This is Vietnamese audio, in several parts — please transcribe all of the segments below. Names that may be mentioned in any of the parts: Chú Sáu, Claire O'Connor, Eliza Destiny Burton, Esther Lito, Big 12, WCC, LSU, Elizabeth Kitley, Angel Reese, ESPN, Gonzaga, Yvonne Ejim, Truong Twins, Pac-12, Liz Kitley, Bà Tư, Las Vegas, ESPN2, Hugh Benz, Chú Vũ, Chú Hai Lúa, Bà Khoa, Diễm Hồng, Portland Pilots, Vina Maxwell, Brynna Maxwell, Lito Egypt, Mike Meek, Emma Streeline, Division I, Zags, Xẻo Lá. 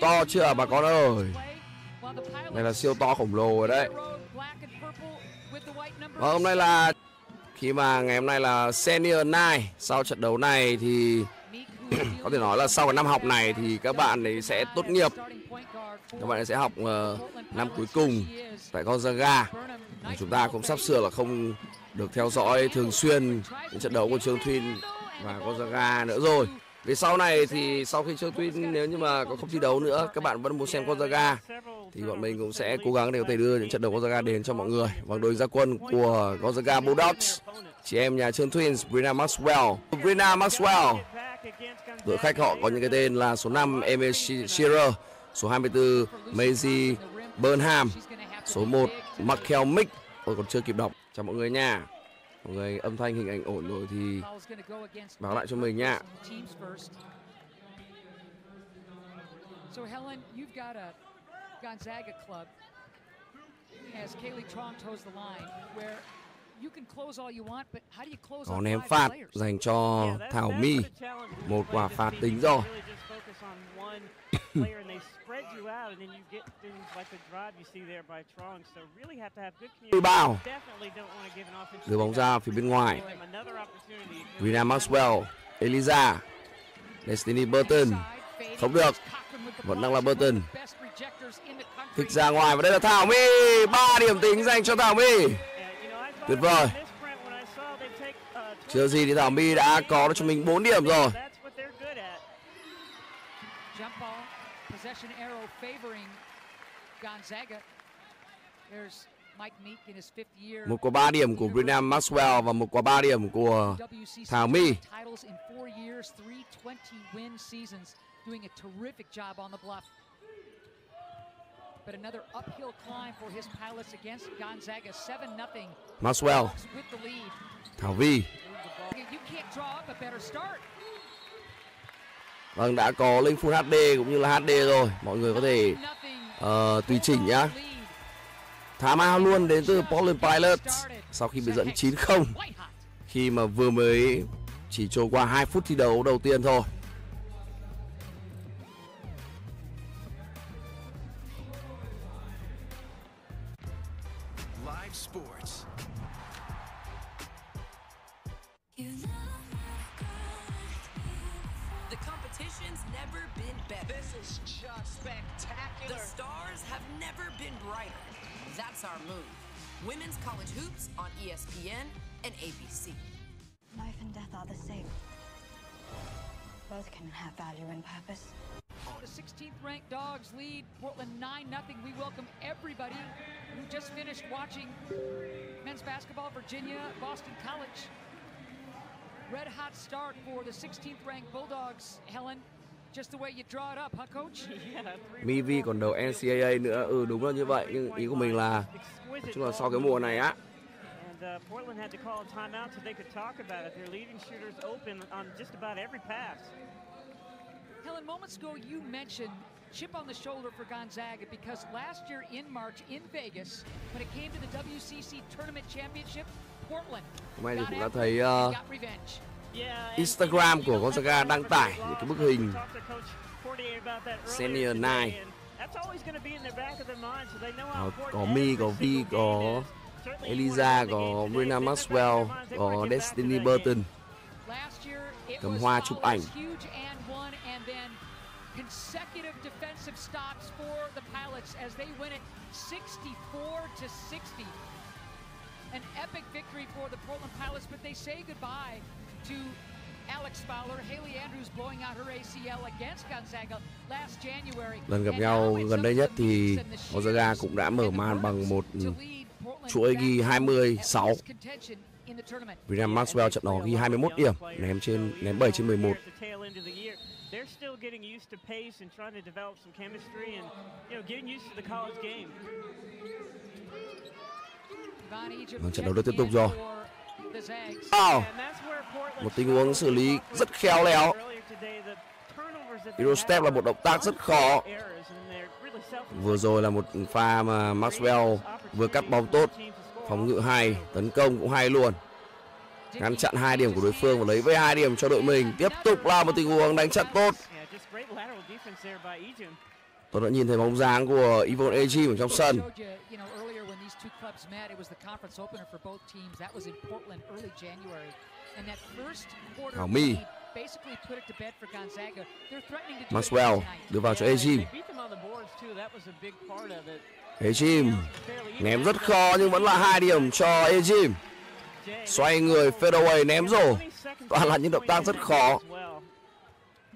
to chưa bà con ơi. Này là siêu to khổng lồ rồi đấy. Và hôm nay là khi mà ngày hôm nay là Senior Night. Sau trận đấu này thì có thể nói là sau cái năm học này thì các bạn ấy sẽ tốt nghiệp. Các bạn ấy sẽ học năm cuối cùng tại Gonzaga. Chúng ta cũng sắp sửa là không được theo dõi thường xuyên những trận đấu của Truong Twins và Gonzaga nữa rồi. Vì sau này thì sau khi Truong Twins nếu như mà có không thi đấu nữa, các bạn vẫn muốn xem Gonzaga thì bọn mình cũng sẽ cố gắng để có thể đưa những trận đấu Gonzaga đến cho mọi người. Và đội ra quân của Gonzaga Bulldogs, chị em nhà Truong Twins, Brynna Maxwell. Brynna Maxwell, đội khách họ có những cái tên là số 5 Emel Shearer, số 24 Maisie Burnham, số 1 Michael Mick. Ôi còn chưa kịp đọc, chào mọi người nha. Mọi người âm thanh hình ảnh ổn rồi thì báo lại cho mình nha. So Helen, you've got a Gonzaga club as Kayleigh Truong toes the line where you can close all you want but how do you close on five phạt players? Dành cho Thảo My, một quả phạt tính rồi. Player and they spread you out and then you get things like the drive you see there by Truong, so really have to have good communication. Definitely don't want to give an offense. Đưa bóng ra phía bên ngoài. Vina Maxwell, Eliza Destiny Burton. Không được. Vẫn đang là Burton. Kích ra ngoài và đây là Thảo My, 3 điểm tính dành cho Thảo My. Tuyệt vời. Chưa gì thì Thảo My đã có cho mình 4 điểm rồi. Possession arrow favoring Gonzaga. There's Mike Meek in his 5th year. Một quả 3 điểm của Brynna Maxwell và một quả 3 điểm của Thảo My. Titles in 4 years, 3 20-win seasons, doing a terrific job on the bluff. But another uphill climb for his Pilots against Gonzaga, 7-0. Maxwell with the lead. Thảo My. You can't draw up a better start. Vâng, đã có link Full HD cũng như là HD rồi. Mọi người có thể tùy chỉnh nhá. Thả ma luôn đến từ Portland Pilots sau khi bị dẫn 9-0 khi mà vừa mới chỉ trôi qua 2 phút thi đấu đầu tiên thôi. Virginia, Boston College. Red hot start for the 16th ranked Bulldogs. Helen, just the way you draw it up, huh coach? Mivi còn đầu NCAA nữa. Ừ đúng là như vậy, nhưng ý của mình là chúng là sau cái mùa này á. Portland had to call a timeout so they could talk about it. Their leading shooters open on just about every pass. Helen, moments ago you mentioned chip on the shoulder for Gonzaga because last year in March in Vegas when it came to the WCC tournament championship Portland. Hôm nay thì cũng đã thấy Instagram của Gonzaga đăng tải những cái bức hình Senior Night. Có Mi, có Vi, có Eliza, có Brynna Maxwell, có Destiny Burton. Cầm hoa chụp ảnh. Consecutive defensive stops for the Pilots as they win it 64-60. An epic victory for the Portland Pilots, but they say goodbye to Alex Baller. Haley Andrews blowing out her ACL against Gonzaga last January. Lần gặp nhau gần đây nhất thì Gonzaga cũng đã mở màn bằng một chuỗi ghi 26. Brynna Maxwell trận đó ghi 21 điểm, ném 7/11. They're still getting used to pace and trying to develop some chemistry and you know getting used to the college game. Trận đấu đã tiếp tục rồi. Wow. Một tình huống xử lý rất khéo léo. Euro step là một động tác rất khó. Vừa rồi là một pha mà Maxwell vừa cắt bóng tốt, phòng ngự hay, tấn công cũng hay luôn. Ngăn chặn 2 điểm của đối phương và lấy với 2 điểm cho đội mình. Tiếp tục là một tình huống đánh chặn tốt. Tôi đã nhìn thấy bóng dáng của Yvonne Ejim ở trong sân. Thảo My, Maxwell đưa vào cho Ejim. Ejim ném rất khó nhưng vẫn là 2 điểm cho Ejim. Xoay người fadeaway ném rổ, toàn là những động tác rất khó.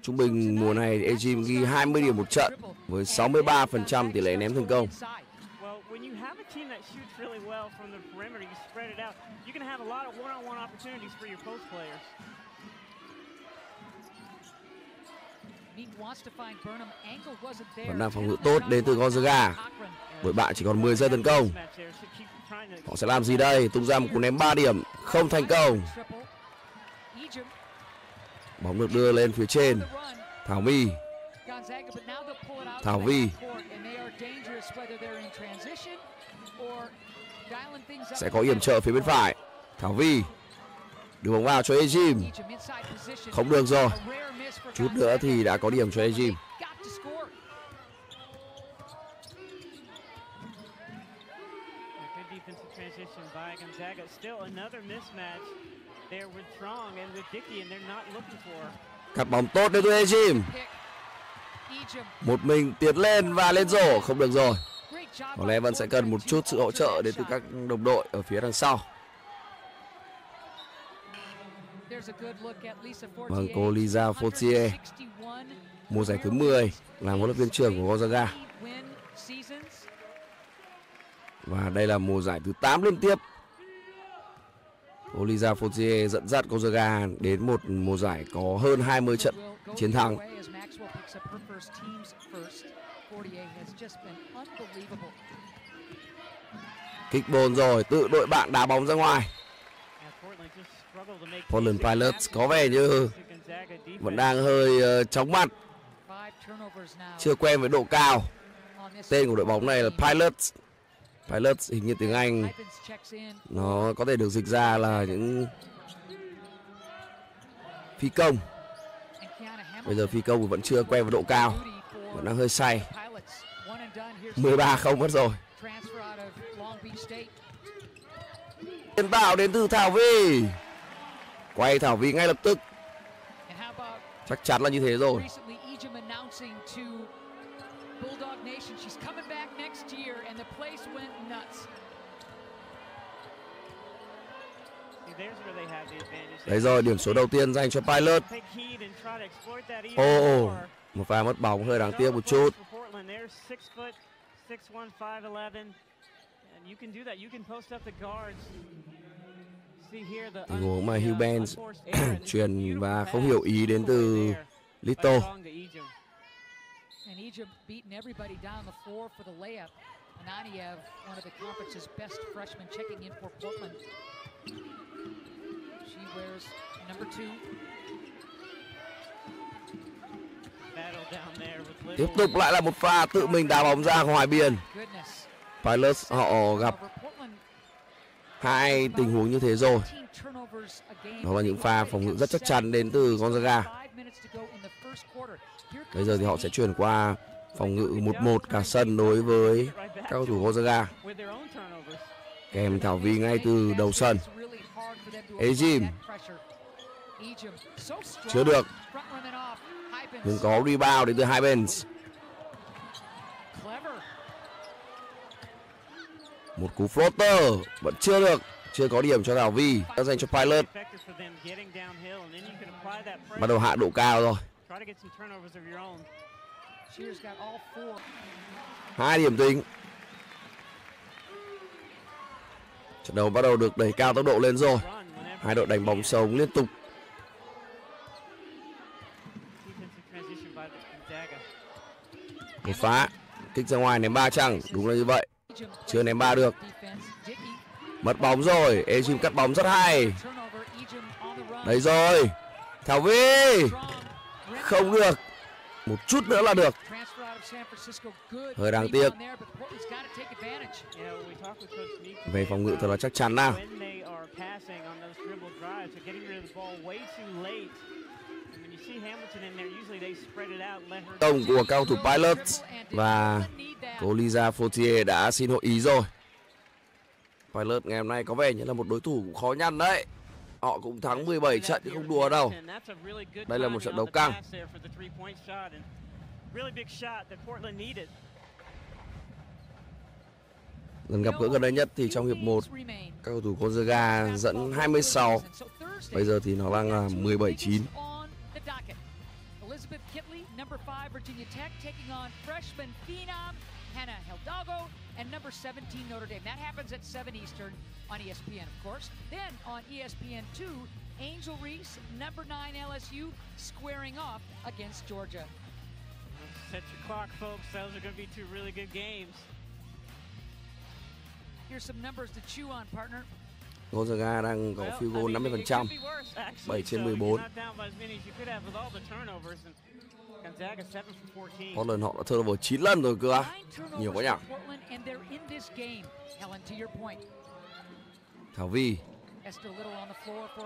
Trung bình mùa này Ejim ghi 20 điểm một trận với 63% tỷ lệ ném thành công. Vẫn đang phòng ngự tốt đến từ Gonzaga. Đội bạn chỉ còn 10 giây tấn công. Họ sẽ làm gì đây? Tung ra một cú ném 3 điểm không thành công. Bóng được đưa lên phía trên. Thảo My, Thảo Vy sẽ có yểm trợ phía bên phải. Thảo Vy đưa bóng vào cho Ejim. Không được rồi. Chút nữa thì đã có điểm cho Ejim. Cắt bóng tốt đến từ Ejim. Một mình tiến lên và lên rổ, không được rồi. Có lẽ vẫn sẽ cần một chút sự hỗ trợ đến từ các đồng đội ở phía đằng sau. Vâng, cô Lisa Fortier, mùa giải thứ 10, là huấn luyện viên trưởng của Gonzaga. Và đây là mùa giải thứ 8 liên tiếp. Cô Lisa Fortier dẫn dắt Gonzaga đến một mùa giải có hơn 20 trận chiến thắng. Kích bồn rồi, tự đội bạn đá bóng ra ngoài. Portland Pilots có vẻ như vẫn đang hơi chóng mặt, chưa quen với độ cao. Tên của đội bóng này là Pilots. Pilots hình như tiếng Anh nó có thể được dịch ra là những phi công. Bây giờ phi công vẫn chưa quen với độ cao, vẫn đang hơi say. 13-0 mất rồi. Tiền tạo đến từ Thảo Vy. Quay Thảo Vy ngay lập tức. Chắc chắn là như thế rồi. Đấy rồi, điểm số đầu tiên dành cho Pilot. Một pha mất bóng hơi đáng tiếc một chút. Tình huống mà Hugh Benz truyền và không hiểu ý đến từ Lito. Ananiev, one of the conference's best freshmen, checking in for Portland. She wears number 2. Tiếp tục lại là một pha tự mình đá bóng ra ngoài biên. Pilots họ gặp 2 tình huống như thế rồi. Đó là những pha phòng ngự rất chắc chắn đến từ Gonzaga. Bây giờ thì họ sẽ chuyển qua phòng ngự 1-1 cả sân đối với các cầu thủ Gonzaga. Kèm Thảo Vy ngay từ đầu sân. Ejim chưa được, nhưng có rebound đến từ hai bên. Một cú floater vẫn chưa được, chưa có điểm cho Thảo Vy. Đã dành cho Pilot. Bắt đầu hạ độ cao rồi. 2 điểm tính. Trận đấu bắt đầu được đẩy cao tốc độ lên rồi. Hai đội đánh bóng sống liên tục. Một phá kích ra ngoài ném 3 chăng? Đúng là như vậy. Chưa ném 3 được. Mất bóng rồi. Ejim cắt bóng rất hay. Đấy rồi. Thảo Vy. Không được. Một chút nữa là được. Hơi đáng tiếc. Về phòng ngự thật là chắc chắn nào. tổng của các cầu thủ Pilots và cô Lisa Fortier đã xin hội ý rồi. Pilots ngày hôm nay có vẻ như là một đối thủ cũng khó nhằn đấy. Họ cũng thắng 17 trận chứ không đùa đâu. Đây là một trận đấu căng. Lần gặp gỡ gần đây nhất thì trong hiệp 1, các cầu thủ Gonzaga dẫn 26. Bây giờ thì nó đang là 17-9. Elizabeth Kitley, number 5 Virginia Tech, taking on freshman phenom Hannah Hidalgo and number 17 Notre Dame. That happens at 7 Eastern on ESPN, of course. Then on ESPN2, Angel Reese, number 9 LSU, squaring off against Georgia. Set your clock, folks. Those are going to be two really good games. Here's some numbers to chew on, partner. Gonzaga đang có field goal 50%, 7/14. Portland họ đã turnover 9 lần rồi cơ à? Nhiều quá nhỉ? Thảo Vy,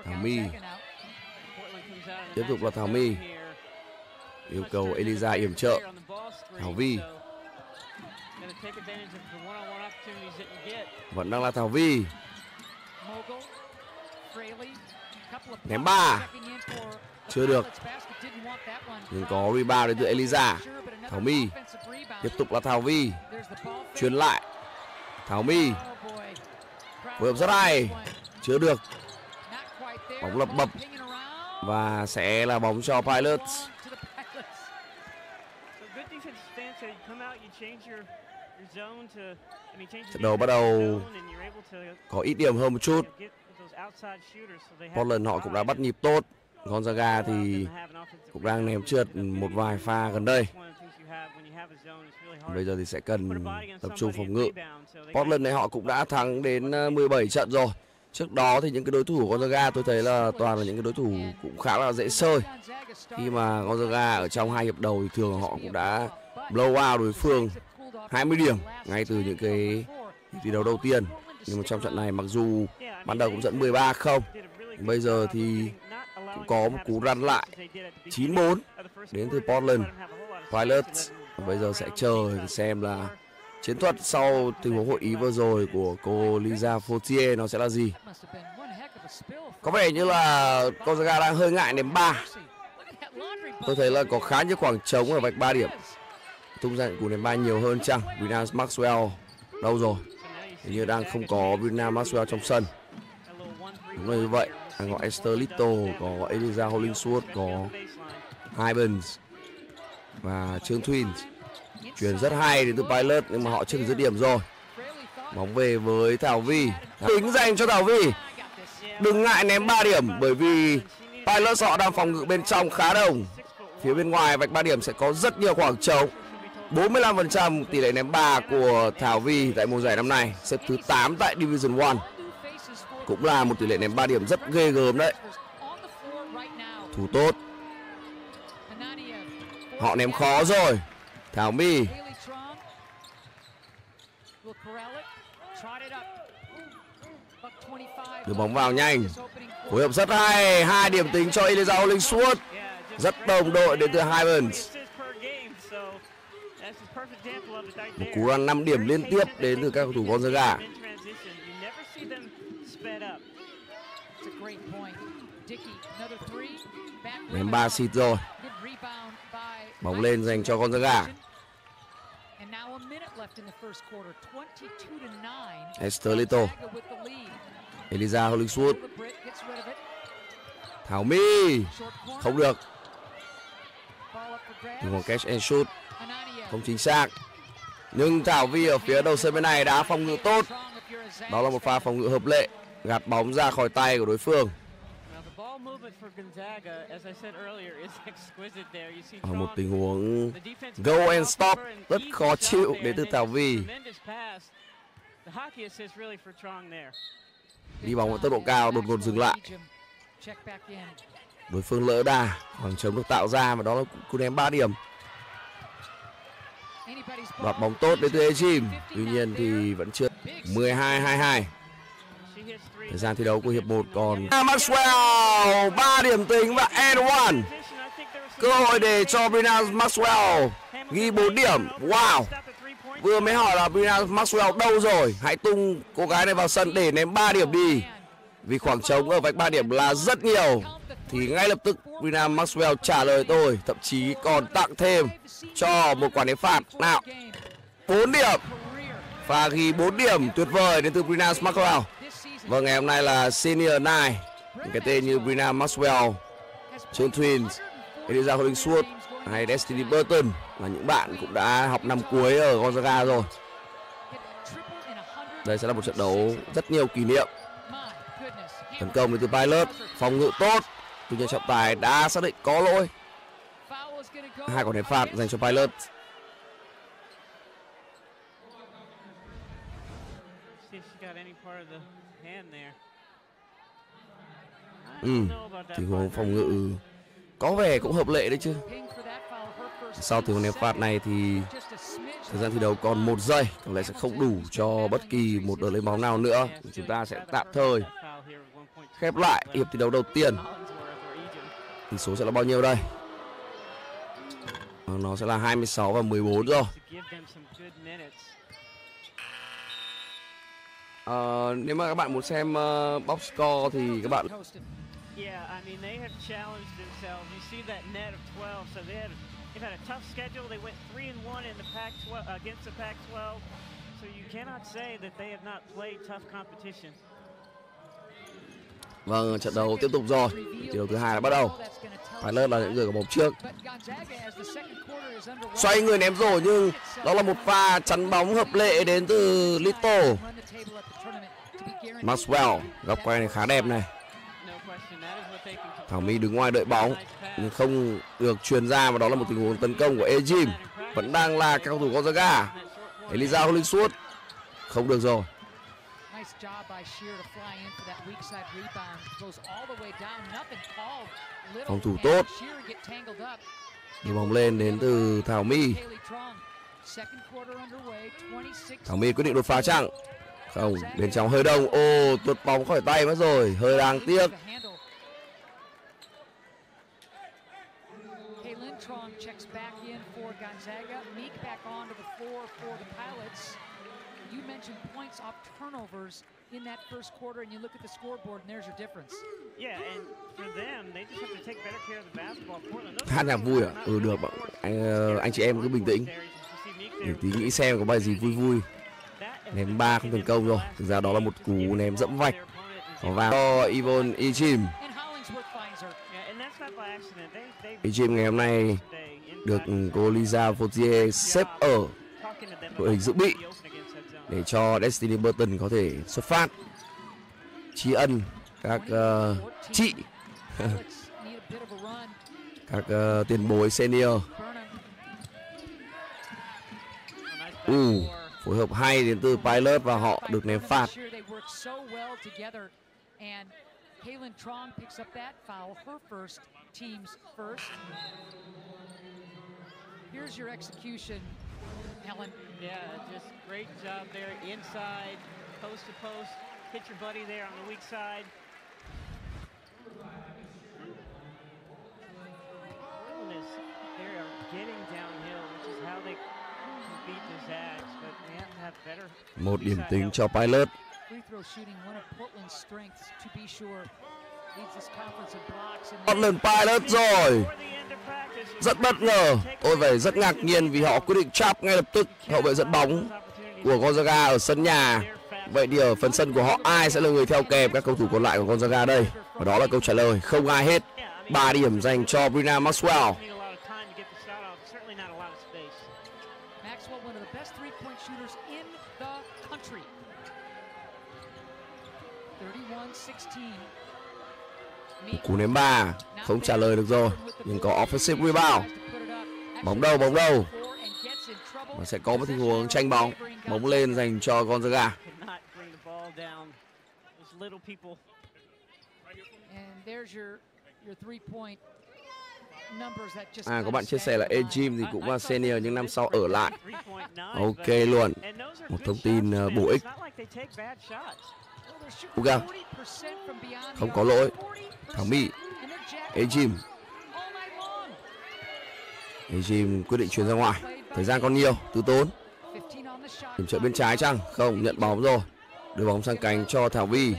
Thảo My, tiếp tục là Thảo My. Yêu cầu Eliza yểm trợ. Thảo Vy vẫn đang là Thảo Vy. Ném 3 chưa được, nhưng có rebound đến từ Eliza. Thảo My, tiếp tục là Thảo Vy, chuyền lại Thảo My, phối hợp rất hay, chưa được, bóng lập bập và sẽ là bóng cho Pilots. Trận đấu bắt đầu có ít điểm hơn một chút. Portland họ cũng đã bắt nhịp tốt. Gonzaga thì cũng đang ném trượt một vài pha gần đây. Bây giờ thì sẽ cần tập trung phòng ngự. Portland này họ cũng đã thắng đến 17 trận rồi. Trước đó thì những cái đối thủ của Gonzaga tôi thấy là toàn là những cái đối thủ cũng khá là dễ sơi. Khi mà Gonzaga ở trong hai hiệp đầu thì thường họ cũng đã blow out đối phương 20 điểm ngay từ những cái thi đấu đầu tiên. Nhưng mà trong trận này mặc dù ban đầu cũng dẫn 13-0, bây giờ thì cũng có một cú răn lại 9-4 đến từ Portland Pilots. Bây giờ sẽ chờ xem là chiến thuật sau tình huống hội ý vừa rồi của cô Lisa Fortier nó sẽ là gì. Có vẻ như là Gonzaga đang hơi ngại ném 3. Tôi thấy là có khá nhiều khoảng trống ở vạch 3 điểm. Tung ra của ném 3 nhiều hơn chăng? Brynna Maxwell đâu rồi? Hình như đang không có Brynna Maxwell trong sân. Đúng là như vậy. Đang có Esther Lito, có Eliza Hollingsworth, có Hibens và Truong Twins. Chuyển rất hay đến từ Pilot nhưng mà họ chưa dứt điểm rồi. Bóng về với Thảo Vy. Tính dành cho Thảo Vy. Đừng ngại ném 3 điểm bởi vì Pilot họ đang phòng ngự bên trong khá đồng. Phía bên ngoài vạch 3 điểm sẽ có rất nhiều khoảng trống. 45% tỷ lệ ném 3 của Thảo Vy tại mùa giải năm nay, xếp thứ 8 tại Division 1. Cũng là một tỷ lệ ném 3 điểm rất ghê gớm đấy. Thủ tốt. Họ ném khó rồi. Thảo My. Đưa bóng vào nhanh. Phối hợp rất hay. 2 điểm tính cho Eliza Hollingsworth. Rất đồng đội đến từ Highlands. Một cú run 5 điểm liên tiếp đến từ các cầu thủ Gonzaga. Ném 3 xịt rồi. Bóng lên dành cho Gonzaga. Esther Lito, Eliza Hollingsworth, Thảo My, không được. Tình huống catch and shoot không chính xác, nhưng Thảo Vy ở phía đầu sân bên này đã phòng ngự tốt. Đó là một pha phòng ngự hợp lệ, gạt bóng ra khỏi tay của đối phương. Ở một tình huống go and stop rất khó chịu đến từ Thảo Vy. Đi bóng ở tốc độ cao, đột ngột dừng lại. Đối phương lỡ đà, khoảng trống được tạo ra và đó là cú ném 3 điểm. Đoạt bóng tốt đến từ Ejim, tuy nhiên thì vẫn chưa. 12-22. Thời gian thi đấu của hiệp 1 còn Maxwell 3 điểm tính và and one. Cơ hội để cho Brynna Maxwell ghi 4 điểm. Wow, vừa mới hỏi là Brynna Maxwell đâu rồi, hãy tung cô gái này vào sân để ném 3 điểm đi, vì khoảng trống ở vạch 3 điểm là rất nhiều. Thì ngay lập tức Brynna Maxwell trả lời tôi, thậm chí còn tặng thêm cho một quả ném phạt. Nào, 4 điểm và ghi 4 điểm tuyệt vời đến từ Brynna Maxwell. Và ngày hôm nay là Senior Night, những cái tên như Brynna Maxwell, Truong Twins, Eliza Hollingsworth hay Destiny Burton là những bạn cũng đã học năm cuối ở Gonzaga rồi. Đây sẽ là một trận đấu rất nhiều kỷ niệm. Tấn công đến từ Pilot, phòng ngự tốt, tuy nhiên trọng tài đã xác định có lỗi. Hai quả ném phạt dành cho Pilot. Tình huống phòng ngự có vẻ cũng hợp lệ đấy chứ. Sau tình huống ném phạt này thì thời gian thi đấu còn 1 giây, có lẽ sẽ không đủ cho bất kỳ một đợt lấy bóng nào nữa. Chúng ta sẽ tạm thời khép lại hiệp thi đấu đầu tiên. Tỷ số sẽ là bao nhiêu đây? Nó sẽ là 26 và 14 rồi. Nếu mà các bạn muốn xem box score thì các bạn vâng, trận đấu tiếp tục rồi. Trận đấu thứ hai đã bắt đầu. Pilot là những người có bóng trước, xoay người ném rổ, nhưng đó là một pha chắn bóng hợp lệ đến từ Lito. Maxwell góc quay này khá đẹp này. Thảo My đứng ngoài đợi bóng nhưng không được truyền ra, và đó là một tình huống tấn công của Ejim. Vẫn đang là các cầu thủ Gonzaga. Eliza Hollingsworth không được rồi. Phòng thủ tốt, đưa bóng lên đến từ Thảo My. Thảo My quyết định đột phá chăng? Không, bên trong hơi đông. Ô, tuột bóng khỏi tay mất rồi, hơi đáng tiếc. Hát nhạc vui à? Ừ, được ạ. Anh chị em cứ bình tĩnh để tí nghĩ xem có bài gì vui vui. Ném 3 không thành công rồi. Thực ra đó là một cú ném dẫm vạch có vào cho Yvonne Ejim. Ejim ngày hôm nay được cô Lisa Fortier xếp ở đội hình dự bị để cho Destiny Burton có thể xuất phát tri ân các chị các tiền bối senior. Phối hợp hay đến từ Pilot và họ được ném phạt. Một điểm tính cho Pilot. Portland Pilot rồi. Rất bất ngờ, tôi phải rất ngạc nhiên vì họ quyết định trap ngay lập tức hậu vệ dẫn bóng của Gonzaga ở sân nhà. Vậy thì ở phần sân của họ ai sẽ là người theo kèm các cầu thủ còn lại của Gonzaga đây? Và đó là câu trả lời, không ai hết. 3 điểm dành cho Brynna Maxwell. Cú ném 3 không trả lời được rồi, nhưng có offensive rebound. Bóng đầu và sẽ có một tình huống tranh bóng. Bóng lên dành cho Gonzaga. Có bạn chia sẻ là Ejim thì cũng là senior nhưng năm sau ở lại. Ok luôn, một thông tin bổ ích. Uga không có lỗi. Thảo My, Ejim, Ejim quyết định chuyền ra ngoài. Thời gian còn nhiều, Tư Tốn điểm trợ bên trái chăng? Không, nhận bóng rồi. Đưa bóng sang cánh cho Thảo Vy.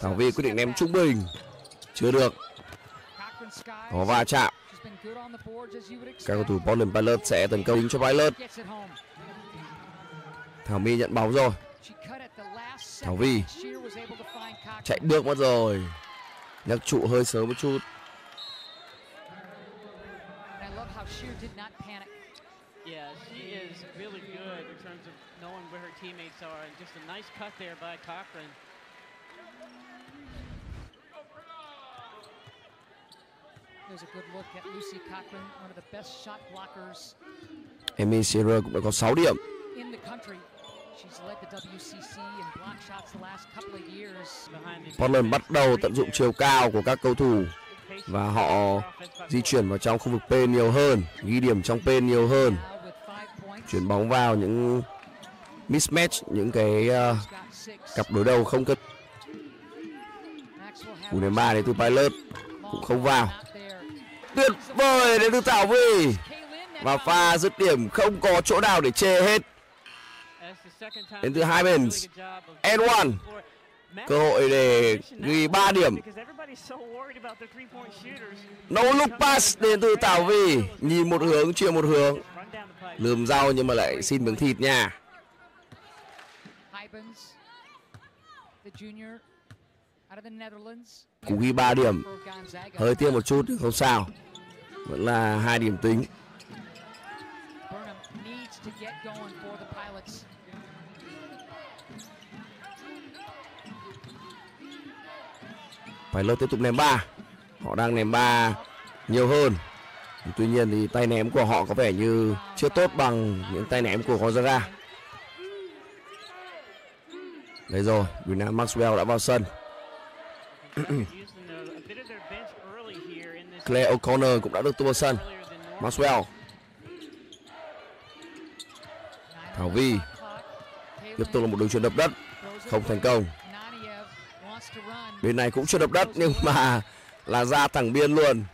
Thảo Vy quyết định ném trung bình. Chưa được. Có va chạm. Các cầu thủ Portland Pilots sẽ tấn công cho Pilots. Thảo My nhận bóng rồi. Thảo Vy chạy bước mất rồi. Nhắc trụ hơi sớm một chút. Emel Shearer cũng đã có 6 điểm. Portland bắt đầu tận dụng chiều cao của các cầu thủ và họ di chuyển vào trong khu vực P nhiều hơn, ghi điểm trong P nhiều hơn, chuyển bóng vào những mismatch, những cái cặp đối đầu không cân. Cú ném 3 đến từ Pilot cũng không vào. Tuyệt vời đến từ Thảo Vy và pha dứt điểm không có chỗ nào để chê hết. Đến từ Hymans, N1 cơ hội để ghi 3 điểm. No look pass đến từ Thảo Vy, nhìn một hướng chuyền một hướng, lườm rau nhưng mà lại xin miếng thịt nha. Cú ghi 3 điểm hơi tiếc một chút, không sao, vẫn là 2 điểm tính. Pilot tiếp tục ném 3. Họ đang ném 3 nhiều hơn. Tuy nhiên thì tay ném của họ có vẻ như chưa tốt bằng những tay ném của Gonzaga. Đây rồi, Vina Maxwell đã vào sân. Claire O'Connor cũng đã được tung vào sân. Maxwell, Thảo Vy tiếp tục là một đường chuyền đập đất không thành công. Bên này cũng chưa đập đất nhưng mà là ra thẳng biên luôn.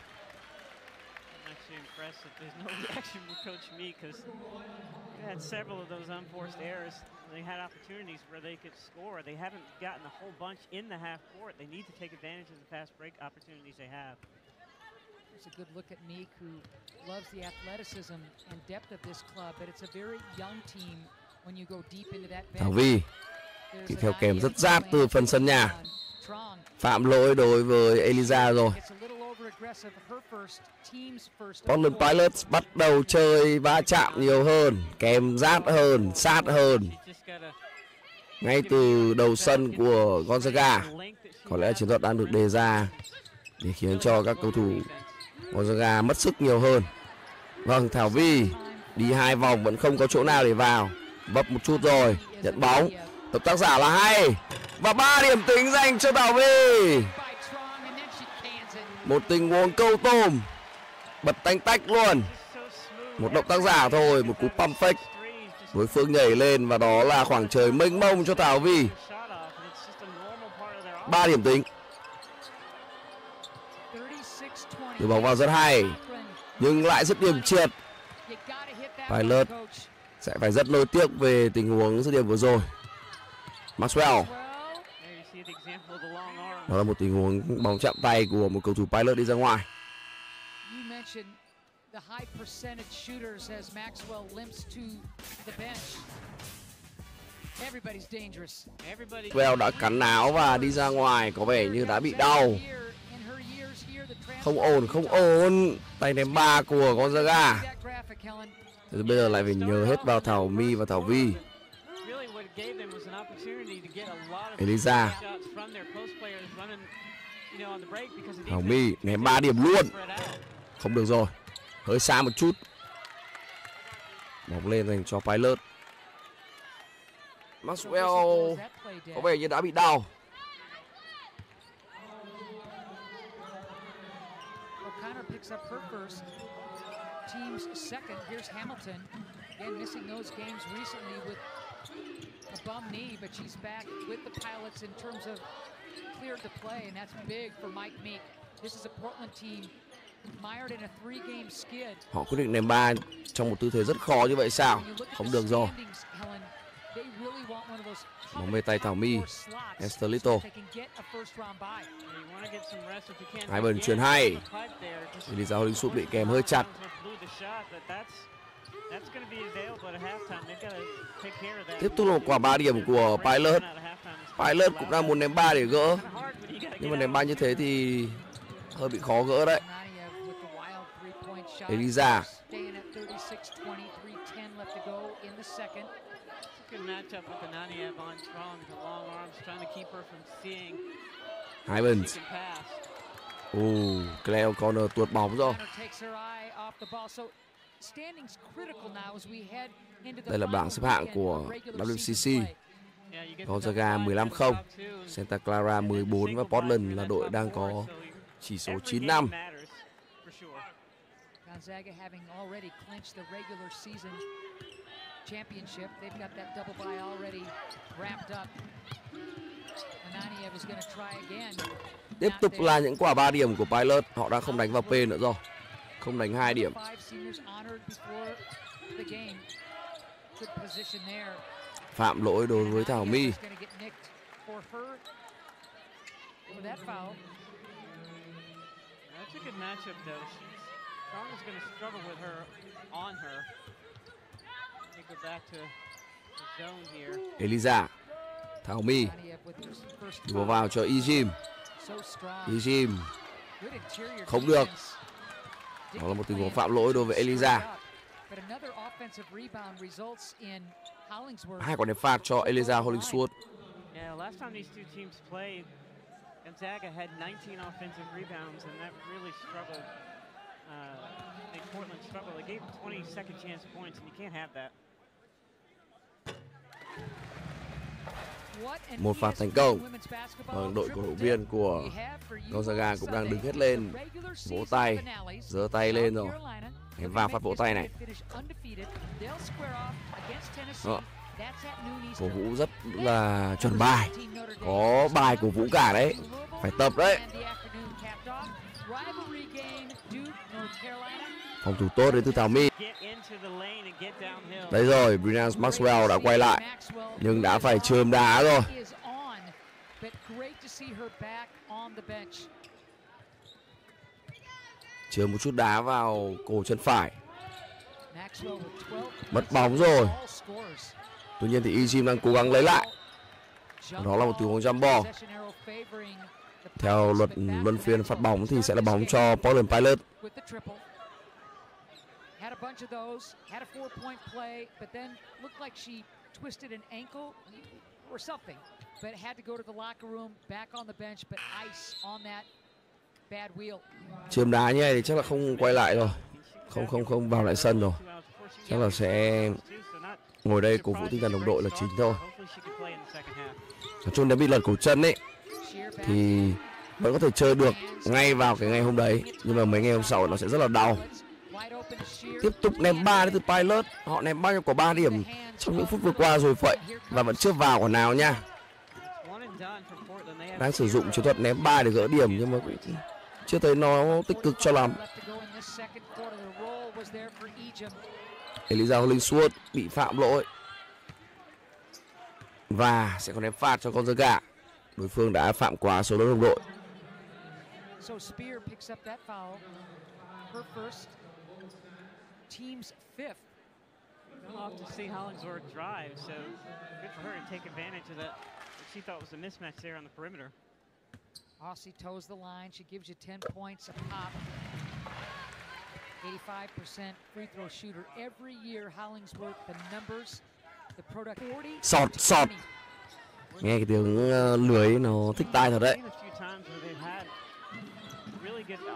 Thảo Vy thì theo kèm rất rát từ phần sân nhà. Phạm lỗi đối với Eliza rồi. Portland Pilots bắt đầu chơi va chạm nhiều hơn, kèm rát hơn, sát hơn ngay từ đầu sân của Gonzaga. Có lẽ chiến thuật đang được đề ra để khiến cho các cầu thủ Gonzaga mất sức nhiều hơn. Vâng, Thảo Vy đi 2 vòng vẫn không có chỗ nào để vào. Bập một chút rồi, nhận bóng. Động tác giả là hay. Và 3 điểm tính dành cho Thảo Vy. Một tình huống câu tôm, bật tanh tách luôn. Một động tác giả thôi, một cú pump fake. Đối phương nhảy lên và đó là khoảng trời mênh mông cho Thảo Vy. 3 điểm tính. Đưa bóng vào rất hay, nhưng lại dứt điểm trượt. Pilot sẽ phải rất nối tiếc về tình huống dứt điểm vừa rồi. Maxwell. Đó là một tình huống bóng chạm tay của một cầu thủ Pilot đi ra ngoài. Maxwell đã cắn áo và đi ra ngoài, có vẻ như đã bị đau. Không ổn, không ổn. Tay ném 3 của Gonzaga. Thế bây giờ lại phải nhờ hết vào Thảo My và Thảo Vy. Eliza, Thảo My ném 3 điểm luôn. Không được rồi, hơi xa một chút. Bóng lên dành cho Pilot. Maxwell có vẻ như đã bị đau. Họ quyết định ném ba trong một tư thế rất khó như vậy sao? Không được rồi. Bóng về tay Thảo My, Esther Lito. Hai bần chuyển hay. Eliza Hollingsworth bị kèm hơi chặt. Tiếp tục là một quả 3 điểm của Pilot. Pilot cũng đang muốn ném 3 để gỡ, nhưng mà ném 3 như thế thì hơi bị khó gỡ đấy. Eliza. Hivens. Claire O'Connor tuột bóng rồi. Đây là bảng xếp hạng của WCC. Gonzaga 15-0, Santa Clara 14 và Portland là đội đang có chỉ số 9-5. Gonzaga having already clinched the regular season championship. They've got that double bye already wrapped up. Ananiev is going to try again. Tiếp tục là những quả 3 điểm của Pilot, họ đã không đánh vào P nữa rồi. Không đánh 2 điểm. Phạm lỗi đối với Thảo My. Eliza, Thảo My đùa vào cho Ejim. Ejim không được. Đó là một tình huống phạm lỗi đối với Eliza. Hai quả ném phạt cho Eliza Hollingsworth. Một phạt thành công. Đội cổ động viên của Gonzaga cũng đang đứng hết lên, vỗ tay, giơ tay lên rồi. Ném vào phát vỗ tay này. Đó. Cổ vũ rất là chuẩn bài. Có bài cổ vũ cả đấy. Phải tập đấy. Phòng thủ tốt đến từ Thảo My. Đấy rồi, Brynna Maxwell đã quay lại, nhưng đã phải chườm đá rồi. Chườm một chút đá vào cổ chân phải. Mất bóng rồi. Tuy nhiên thì Ejim đang cố gắng lấy lại. Đó là một tình huống jump ball. Theo luật luân phiên phát bóng thì sẽ là bóng cho Portland Pilots. Had a bunch of those, had a 4-point play, but then looked like she twisted an ankle or something, but had to go to the locker room, back on the bench, but ice on that bad wheel. Chườm đá như này thì chắc là không quay lại rồi, không vào lại sân rồi, chắc là sẽ ngồi đây cổ vũ tinh thần đồng đội là chính thôi. Nói chung nếu bị lật cổ chân ấy thì vẫn có thể chơi được ngay vào cái ngày hôm đấy, nhưng mà mấy ngày hôm sau nó sẽ rất là đau. Tiếp tục ném 3 đến từ Pilot. Họ ném bao nhiêu quả 3 điểm trong những phút vừa qua rồi vậy, và vẫn chưa vào quả nào nha. Đang sử dụng chiến thuật ném 3 để gỡ điểm, nhưng mà cũng chưa thấy nó tích cực cho lắm. Eliza Hollingsworth bị phạm lỗi và sẽ có ném phạt cho Gonzaga. Đối phương đã phạm quá số đông đồng đội. Team's fifth. We'll have to see Hollingsworth drive, so good for her to take advantage of that. She thought was a mismatch there on the perimeter. Aussie toes the line. She gives you 10 points a pop. 85% free throw shooter every year. Hollingsworth, the numbers, the productivity. Sọt. Nghe cái tiếng lưới nó thích tai thật đấy.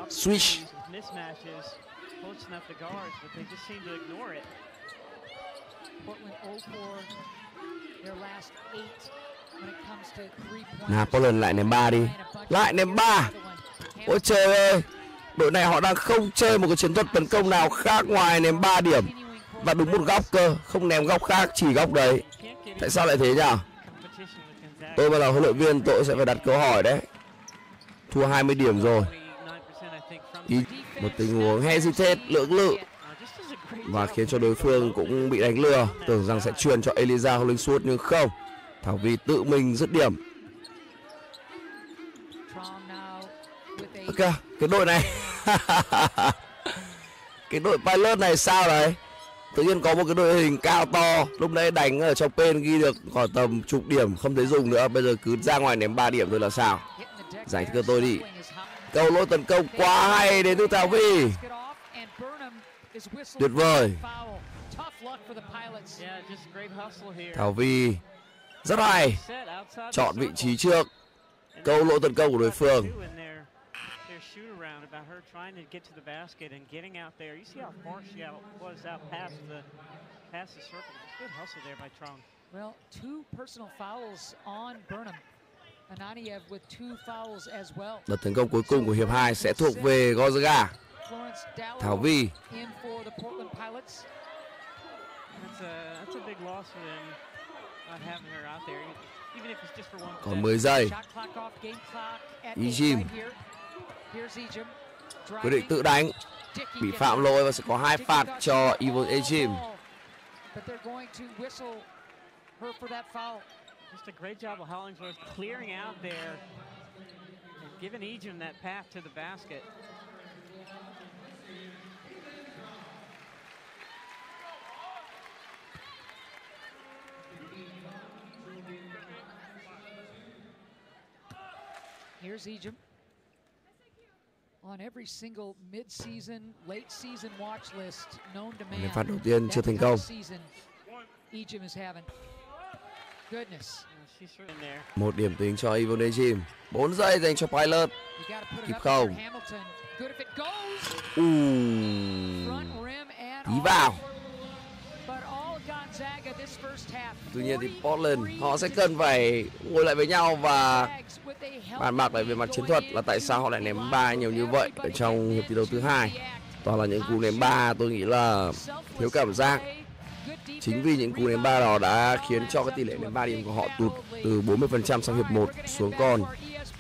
Switch. Close enough to guards, but they just seem to ignore it. Portland 0-4, their last 8 when it comes to 3 points. Nào, Portland lại ném 3 đi. Lại ném 3. Ôi trời ơi. Đội này họ đang không chơi một cái chiến thuật tấn công nào khác ngoài ném 3 điểm. Và đúng một góc cơ, không ném góc khác, chỉ góc đấy. Tại sao lại thế nhỉ? Tôi bảo là huấn luyện viên tôi sẽ phải đặt câu hỏi đấy. Thua 20 điểm rồi. một tình huống hesitate lưỡng lự và khiến cho đối phương cũng bị đánh lừa, tưởng rằng sẽ truyền cho Eliza Hollingsworth nhưng không, Thảo Vy tự mình dứt điểm. Ok, cái đội này cái đội Pilot này sao đấy, tự nhiên có một cái đội hình cao to, lúc nãy đánh ở trong pen ghi được khoảng tầm chục điểm không thấy dùng nữa, bây giờ cứ ra ngoài ném 3 điểm thôi là sao, giải thích cho tôi đi. Cầu lỗi tấn công quá hay đến từ Thảo Vy, tuyệt vời. Thảo Vy rất hay, chọn vị trí trước, câu lỗi tấn công của đối phương. Well, two personal fouls on Burnham. Ananiev with two fouls as well. Đợt tấn công cuối cùng của hiệp 2 sẽ thuộc về Gonzaga. Thảo Vy. Còn 10 giây. Ejim quyết định tự đánh, bị phạm lỗi và sẽ có 2 phạt cho Yvonne Ejim. Here's Ejim. On every single mid-season, late-season watch list known to man. Phát đầu tiên chưa thành công. Ejim is having goodness. 1 điểm tính cho Yvonne Ejim. 4 giây dành cho Pilot. Kịp không? Tí vào. Tuy nhiên thì Portland họ sẽ cần phải ngồi lại với nhau và bàn bạc lại về mặt chiến thuật là tại sao họ lại ném 3 nhiều như vậy ở trong hiệp thi đấu thứ 2. Toàn là những cú ném 3, tôi nghĩ là thiếu cảm giác. Chính vì những cú ném 3 đó đã khiến cho cái tỷ lệ ném 3 điểm của họ tụt từ 40% sau hiệp 1 xuống còn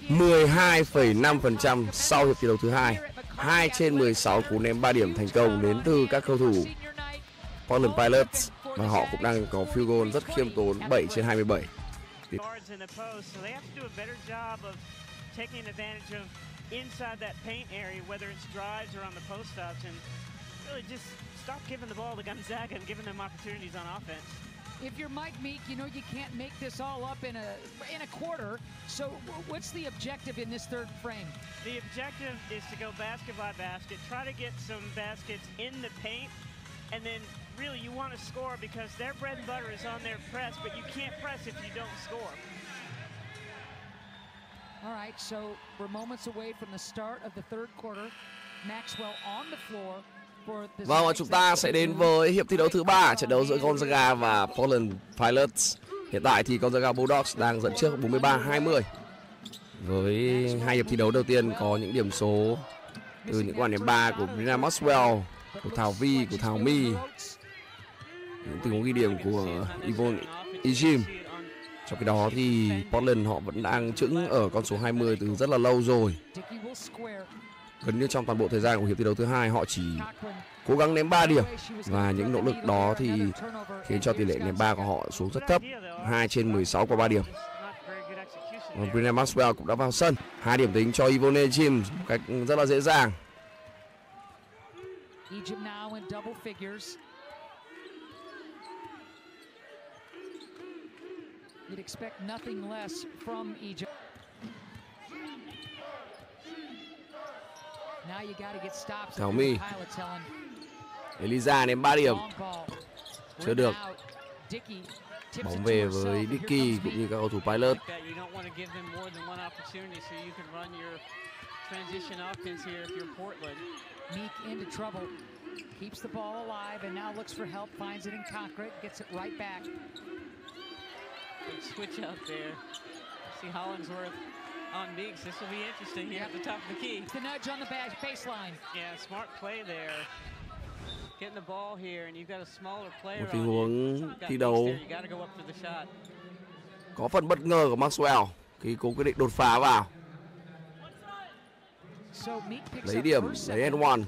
12,5% sau hiệp thi đấu thứ 2. 2 trên 16 cú ném 3 điểm thành công đến từ các cầu thủ Portland Pilots. Và họ cũng đang có field goal rất khiêm tốn, 7 trên 27. If you're Mike Meek, you know you can't make this all up in a quarter. So what's the objective in this third frame? The objective is to go basket by basket, try to get some baskets in the paint, and then really you want to score because their bread and butter is on their press, but you can't press if you don't score. All right, so we're moments away from the start of the third quarter. Maxwell on the floor for the... Vâng, chúng ta sẽ đến với hiệp thi đấu thứ 3, trận đấu giữa Gonzaga và Portland Pilots. Hiện tại thì Gonzaga Bulldogs đang dẫn trước 43-20. Với hai hiệp thi đấu đầu tiên có những điểm số từ những quả ném 3 của Brynna Maxwell, của Thảo Vy, của Thảo My, những tình huống ghi điểm của Yvonne Ejim. Trong cái đó thì Portland họ vẫn đang chững ở con số 20 từ rất là lâu rồi. Gần như trong toàn bộ thời gian của hiệp thi đấu thứ 2 họ chỉ cố gắng ném 3 điểm, và những nỗ lực đó thì khiến cho tỷ lệ ném 3 của họ xuống rất thấp, 2 trên 16 qua 3 điểm. Brynna Maxwell cũng đã vào sân, 2 điểm tính cho Yvonne Ejim một cách rất là dễ dàng. Egypt now in double figures. You'd expect nothing less from Egypt. Now you got to get stops. Thảo My. Eliza ném 3 điểm. Chưa được. Bóng về với Dicky cũng như các cầu thủ Pilot. Transition offense here if you're Portland. Meek into trouble, keeps the ball alive and now looks for help, finds it in Cochran, gets it right back. Good switch up there. See Hollingsworth on Meeks. This will be interesting here at the top of the key. The nudge on the baseline. Yeah, smart play there. Getting the ball here and you've got a smaller player. Một tình huống thi đấu có phần bất ngờ của Maxwell khi cô quyết định đột phá vào. lấy điểm, lấy and one.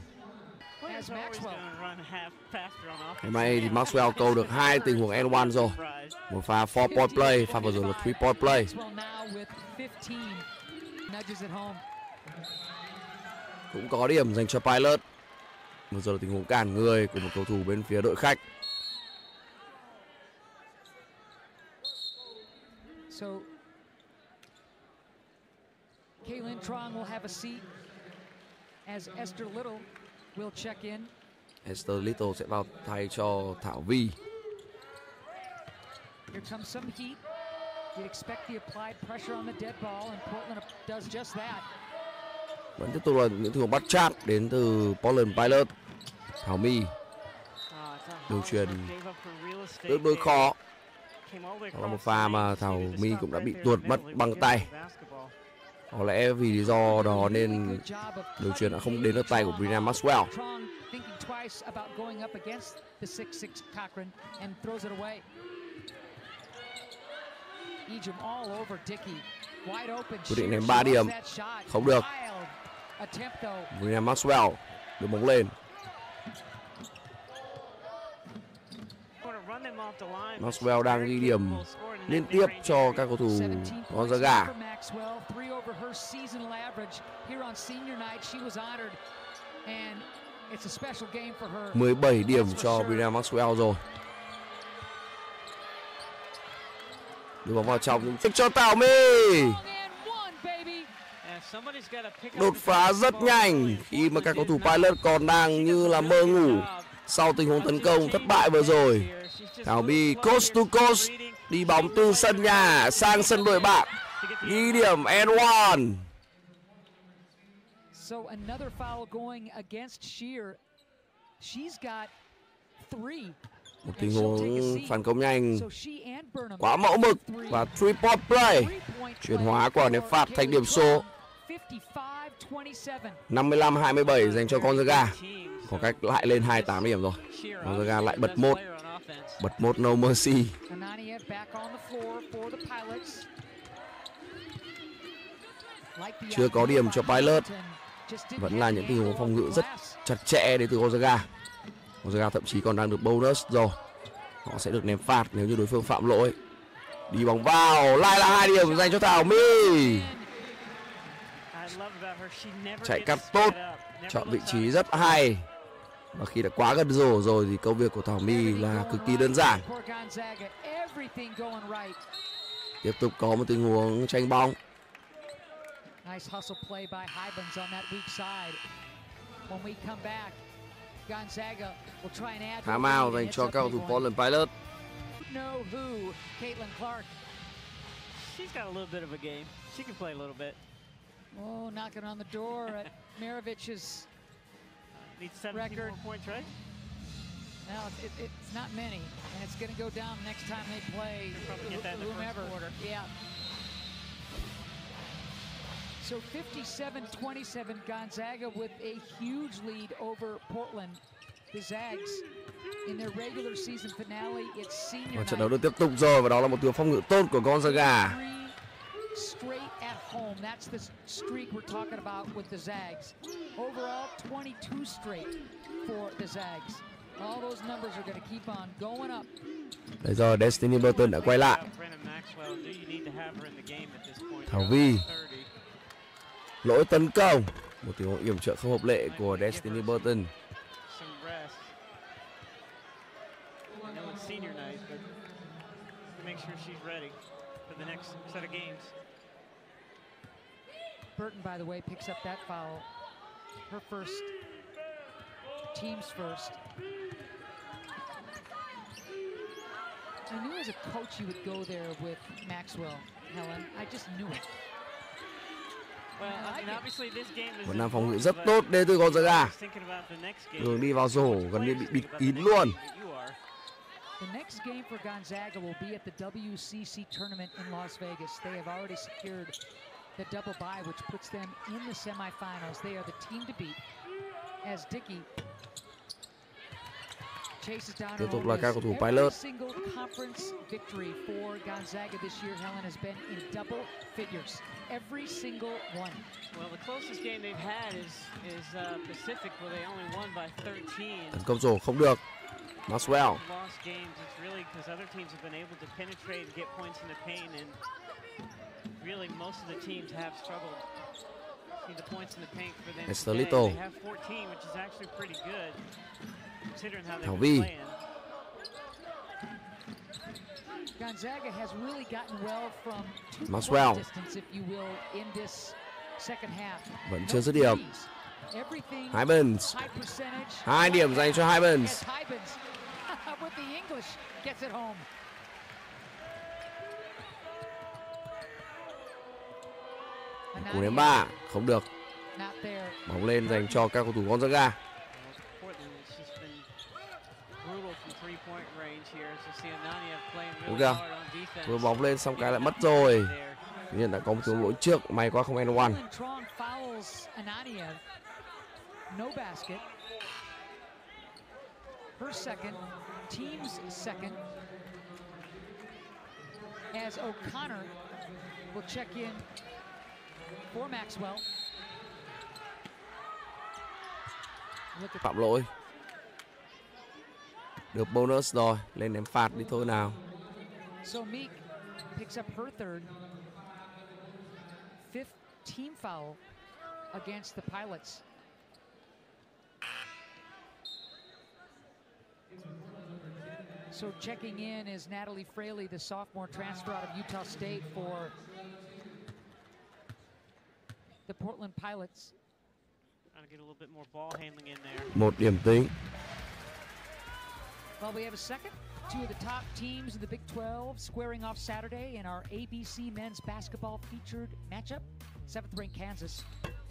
Ngày mai thì Maxwell cầu được 2 tình huống and one rồi. Một pha 4-point play, pha vừa rồi là 3-point play. Cũng có điểm dành cho Pilot. Vừa rồi là tình huống cản người của một cầu thủ bên phía đội khách. Kayleigh Truong will have a seat as Esther Little will check in. Esther Little sẽ vào thay cho Thảo Vi. Here comes some heat. You'd expect the applied pressure on the dead ball and Portland does just that. Vẫn tiếp tục là những thứ bắt chát đến từ Portland Pilots. Thảo My đường truyền tương đối khó. Đó là một pha mà Thảo My cũng đã bị tuột mất bằng tay. Có lẽ vì lý do đó nên đường truyền đã không đến được tay của Brynna Maxwell. Quyết định ném 3 điểm. Không được. Brynna Maxwell được bóng lên. Maxwell đang ghi điểm liên tiếp cho các cầu thủ Gonzaga. Her 17 điểm cho Vina Maxwell rồi. Đưa bóng vào trong cho Thảo My. Đột phá rất nhanh khi mà các cầu thủ Pilot còn đang như là mơ ngủ sau tình huống tấn công thất bại vừa rồi. Thảo My coast to coast đi bóng từ sân nhà sang sân đội bạn, ghi điểm and one. So another foul going against Shearer. She's got 3. Một tình huống phản công nhanh quá mẫu mực và 3-point play chuyển hóa quả ném phạt thành điểm số 55-27 dành cho Gonzaga. Có cách lại lên 28 điểm rồi. Gonzaga lại bật một. Bật một no mercy. Chưa có điểm cho Pilot. Vẫn là những tình huống phòng ngự rất chặt chẽ đến từ Gonzaga. Gonzaga thậm chí còn đang được bonus rồi. Họ sẽ được ném phạt nếu như đối phương phạm lỗi. Đi bóng vào, lại là 2 điểm dành cho Thảo My. Chạy cắt tốt, chọn vị trí rất hay. Và khi đã quá gần rổ rồi thì công việc của Thảo My là cực kỳ đơn giản. Tiếp tục có một tình huống tranh bóng. Thả mao dành cho các cầu thủ Portland Pilot. Oh, knocking on the door at Maravich's record. Points, right? No, it's not many, and it's going to go down next time they play whomever. Yeah. So 57-27, Gonzaga with a huge lead over Portland. The Zags in their regular season finale, it's senior night. Trận đấu được tiếp tục rồi và đó là một tiếng phòng ngự tốt của Gonzaga. Straight at home. That's the streak we're talking about with the Zags. Overall, 22 straight for the Zags. All those numbers are going to keep on going up. Bây giờ Destiny Burton đã quay lại. Thảo Vi. Lỗi tấn công. Một tình huống yểm trợ không hợp lệ của Destiny Burton. Burton, by the way, picks up that foul. Her first, team's first. I knew as a coach you would go there with Maxwell, Helen. I just knew it. Well, I mean, obviously this game is. Một pha phòng ngự rất tốt đến từ Gonzaga. Đường đi vào rổ gần như bị bịt kín luôn. The next game for Gonzaga will be at the WCC tournament in Las Vegas. They have already secured the double bye, which puts them in the semifinals. They are the team to beat as Dickey Tiếp tục là các cầu thủ Pilot. Tấn công rổ không được. Maxwell. Estelito. Thảo Vi. Maxwell. Vẫn chưa dứt điểm. Hibans. 2 điểm dành cho Hibans. Cú ném 3 không được. Bóng lên dành cho các cầu thủ Gonzaga. Đúng kìa, vừa bóng lên xong cái lại mất rồi. Tuy nhiên đã có một tiếng lỗi trước, may quá không end one. As O'Connor will check in for Maxwell. Phạm lỗi. Được bonus rồi, lên ném phạt đi thôi nào. So Meek picks up her third, fifth team foul against the Pilots. So checking in is Natalie Fraley, the sophomore transfer out of Utah State for the Portland Pilots. Một điểm tính. Well, we have a second. Two of the top teams in the Big 12 squaring off Saturday in our ABC men's basketball featured matchup. 7th-ranked Kansas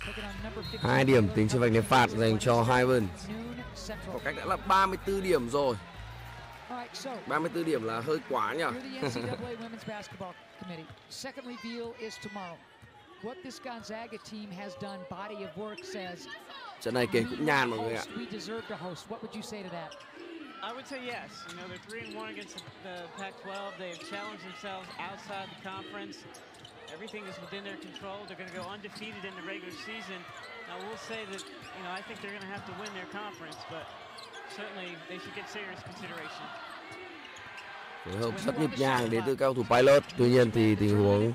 taking on number 15. 2 điểm tính trên vạch ném phạt dành cho Hivens. Có cách đã là 34 điểm rồi. 34 điểm là hơi quá nhỉ. Second reveal is tomorrow. What this Gonzaga team has done, body of work says. Trận này kể cũng nhàn mọi người ạ. We deserve to host. What would you say to that? I would say yes. You know, they're 3-1 against the Pac-12. They have challenged themselves outside the conference. Everything is within their control. They're going to go undefeated in the regular season. Now, we'll say that, you know, I think they're going to have to win their conference, but certainly they should get serious consideration. Phối hợp rất nhịp nhàng đến từ cao thủ Pilot. Tuy nhiên thì tình huống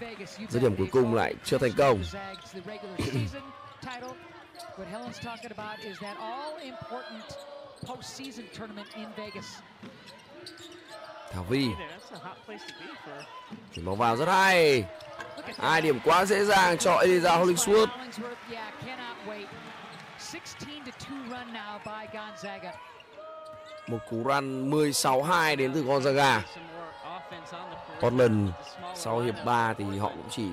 dứt điểm cuối cùng lại chưa thành công. Thảo Vi chuyển bóng vào rất hay. 2 điểm quá dễ dàng cho Eliza Hollingsworth. Một cú run 16-2 đến từ Gonzaga. Portland sau hiệp 3 thì họ cũng chỉ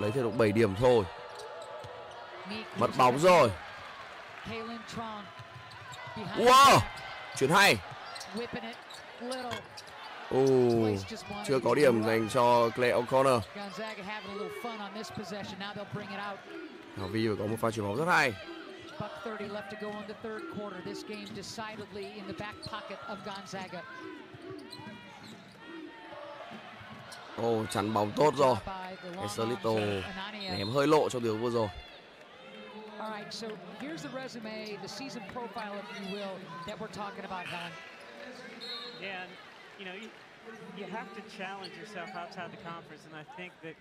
lấy thêm được 7 điểm thôi. Mất bóng rồi. Wow, chuyển hay. Chưa có điểm dành cho Claire O'Connor. Thảo Vi có một pha chuyển bóng rất hay. Buck 30 left to go in the third quarter. This game decidedly in the back pocket of Gonzaga. Chắn bóng tốt rồi. Estelito ném hơi lộ trong đường vừa rồi. All right, so here's the resume, the season profile, if you will, that we're talking about, Helen. Yeah, and, you know, you have to challenge yourself outside the conference, and I think that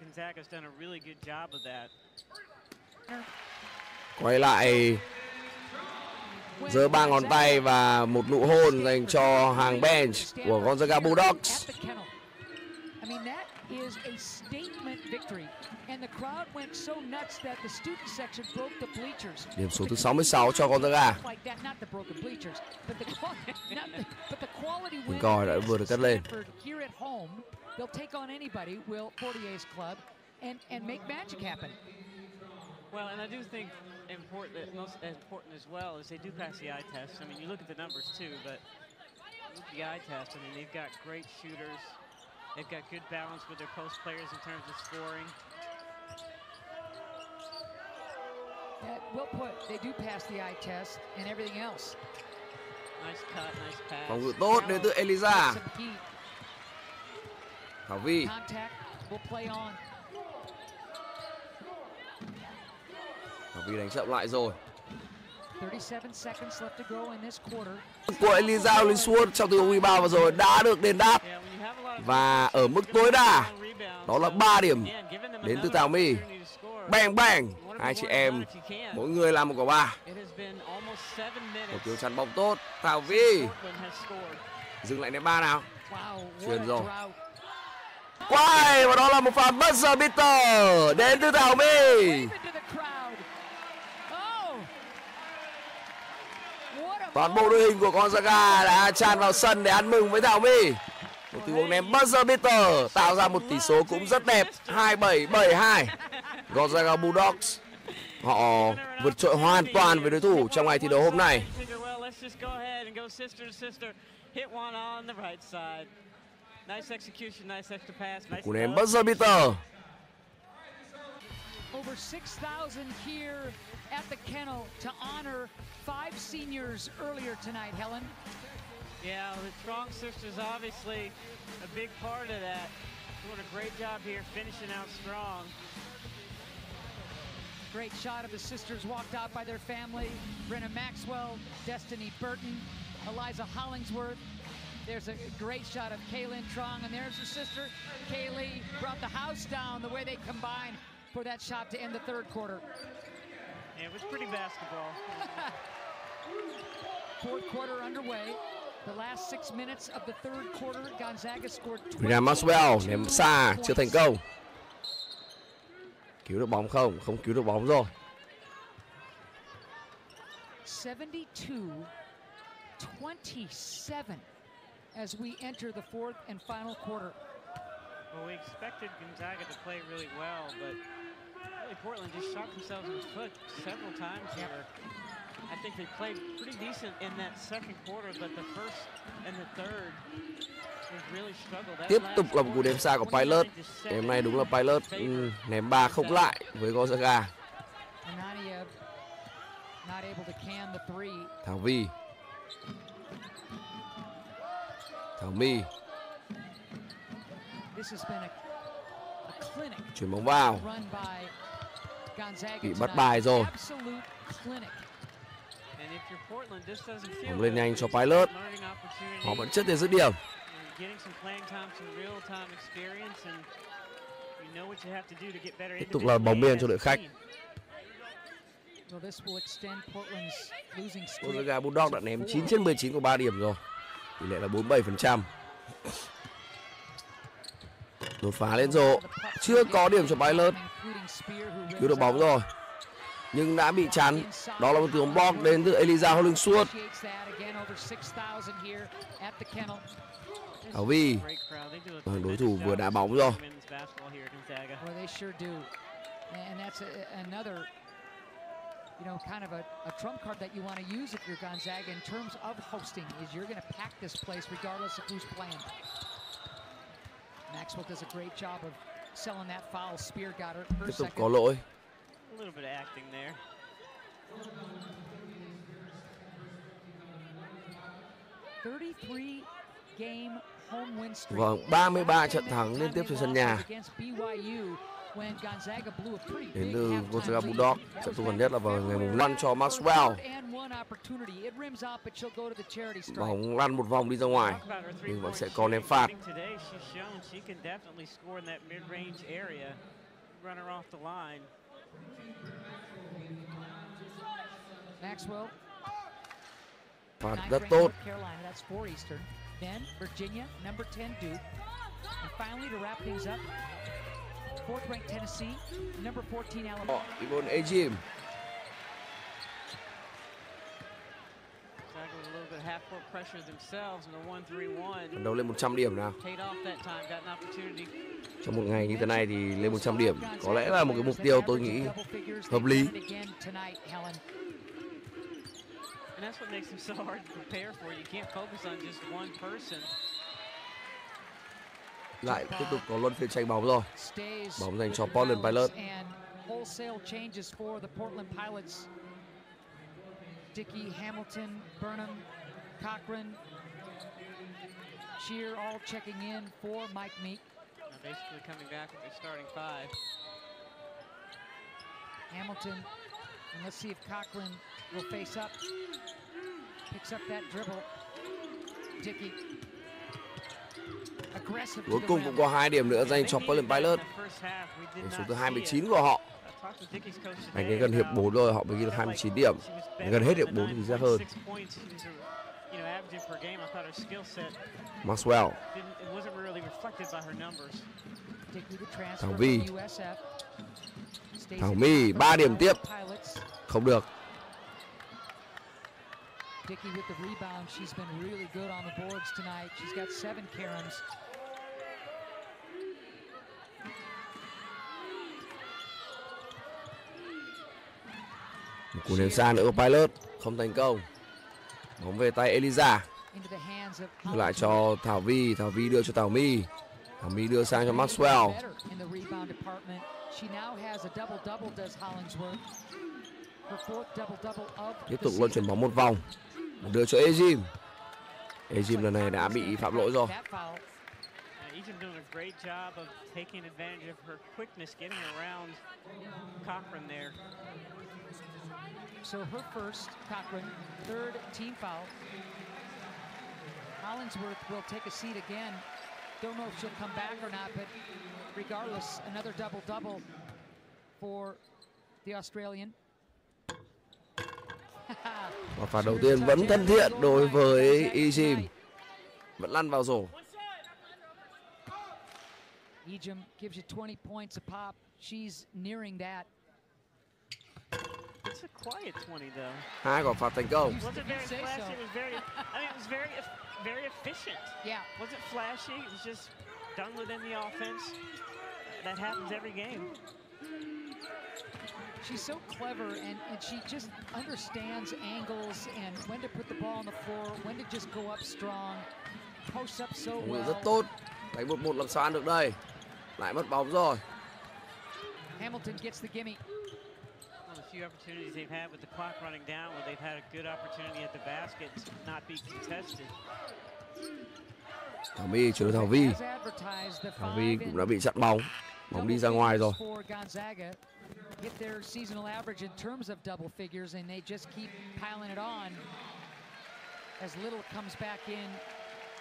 Gonzaga's done a really good job of that. Quay lại giơ 3 ngón tay và một nụ hôn dành cho hàng bench của Gonzaga Bulldogs. Điểm số thứ 66 cho Gonzaga. Mình coi đã vừa được cất lên. Well, and I do think important, most important as well, is they do pass the eye test. I mean, you look at the numbers too, but the eye test. I mean, they've got great shooters. They've got good balance with their post players in terms of scoring. Well put. They do pass the eye test and everything else. Phòng ngự tốt đến từ Eliza Thảo Vi. Thảo Vi đánh chậm lại rồi. Của Eliza Hollingsworth trong tình huống rebound vừa rồi đã được đền đáp và ở mức tối đa đó là 3 điểm đến từ Thảo My. Bang bang, hai chị em mỗi người làm một quả 3. Một cú chắn bóng tốt. Thảo Vi dừng lại đến 3 nào. Chuyền rồi. Quay và đó là một pha buzzer beater đến từ Thảo My. Toàn bộ đội hình của Gonzaga đã tràn vào sân để ăn mừng với Thảo My. Một tình huống ném buzzer beater tạo ra một tỷ số cũng rất đẹp, 27-72. Gonzaga Bulldogs họ vượt trội hoàn toàn với đối thủ trong ngày thi đấu hôm nay. Một cú ném buzzer beater. Over 6,000 here at the kennel to honor 5 seniors earlier tonight, Helen. Yeah, the Truong sisters obviously a big part of that. Doing a great job here, finishing out strong. Great shot of the sisters walked out by their family. Brynna Maxwell, Destiny Burton, Eliza Hollingsworth. There's a great shot of Kayleigh Truong, and there's her sister. Kayleigh brought the house down the way they combine for that shot to end the third quarter. It was pretty basketball. Fourth quarter underway. The last 6 minutes of the third quarter, Gonzaga scored. Vina Maxwell ném xa chưa thành công. Cứu được bóng không? Không cứu được bóng rồi. 72-27 as we enter the fourth and final quarter. Well, we expected Gonzaga to play really well, but Portland just shot themselves in the foot several times here. I think they played pretty decent in that second quarter, but the first and the third they really struggled. Tiếp tục là một cú ném xa của Pilot. Đêm nay đúng là Pilot ném 3 không lại với Gonzaga. Thảo Vi, Thảo My chuyển bóng vào, bị bắt bài rồi. Bóng lên nhanh cho Pilot, họ vẫn chưa thể dứt điểm. Tiếp tục là bóng biên cho đội khách. Gonzaga Bulldogs đã ném 9/19 của 3 điểm rồi, tỷ lệ là 47%. Đột phá lên rộ, chưa có điểm cho Pilot. Cứu được bóng rồi nhưng đã bị chắn. Đó là một tình huống block đến từ Eliza Hollingsworth. Thảo Vi, đối thủ vừa đá bóng rồi. You know, kind of a trump card that you want to use if you're Gonzaga in terms of hosting is you're going to pack this place regardless of who's playing. Maxwell does a great job of selling that foul. Spear got her. Tiếp tục có lỗi. A little bit of acting there. Vâng, 33 trận thắng liên tiếp trên sân nhà. Đến từ Gonzaga Bulldogs, trận thua gần nhất là vào ngày mùng 5 cho Maxwell. Bóng lăn một vòng đi ra ngoài nhưng vẫn sẽ có ném phạt. Phạt rất tốt. Fourth-ranked Tennessee, number 14 Alabama. Yvonne Ejim. A little bit half-court pressure themselves in the 1-3-1. Đấu lên 100 điểm nào. Trong một ngày như thế này thì lên 100 điểm có lẽ là một cái mục tiêu tôi nghĩ hợp lý. And that's what makes them so hard to prepare for. You can't focus on just one person. Lại tiếp tục có luân phiên tranh bóng rồi. Bóng dành cho Portland Pilots. Cochran, Shearer all checking in for Mike Meek. They're basically coming back with their starting five. Hamilton, and let's see if Cochran will face up. Picks up that dribble. Dickey. Cuối cùng cũng có 2 điểm nữa dành cho Portland Pilots. Số thứ 29 của họ. Anh ấy gần hiệp 4 rồi, họ mới ghi được 29 điểm. Gần hết hiệp 4 thì ra hơn. Maxwell. Thằng Vi. Thằng My 3 điểm tiếp. Không được. Dickey with the rebound. She's been really good on the boards tonight. She's got 7 caroms. Một cú ném xa nữa của Pilot không thành công. Bóng về tay Eliza. Đưa lại cho Thảo Vi. Thảo Vi đưa cho Thảo My. Thảo My đưa sang cho Maxwell. Tiếp tục luân chuyển bóng một vòng. Đưa cho Ejim. Ejim lần này đã bị phạm lỗi rồi. So her first, Cochran, 3rd team foul. Hollingsworth will take a seat again. Don't know if she'll come back or not, but regardless, another double-double for the Australian. Và pha đầu tiên vẫn thân thiện đối với Ejim. Vẫn lăn vào rổ. Ejim gives you 20 points a pop. She's nearing that. 2 quả phạt thành công. She's so clever and she just understands angles and when to put the ball on the floor, when to just go up strong, post up so well. Rất tốt. Đánh 1-1 làm sao ăn được đây. Lại mất bóng rồi. Hamilton gets the gimme. Few opportunities they've had with the clock running down where they've had a good opportunity at the basket to not be contested. Thảo My chứa Thảo Vi. Thảo Vi cũng đã bị chặn bóng. Bóng đi ra ngoài rồi.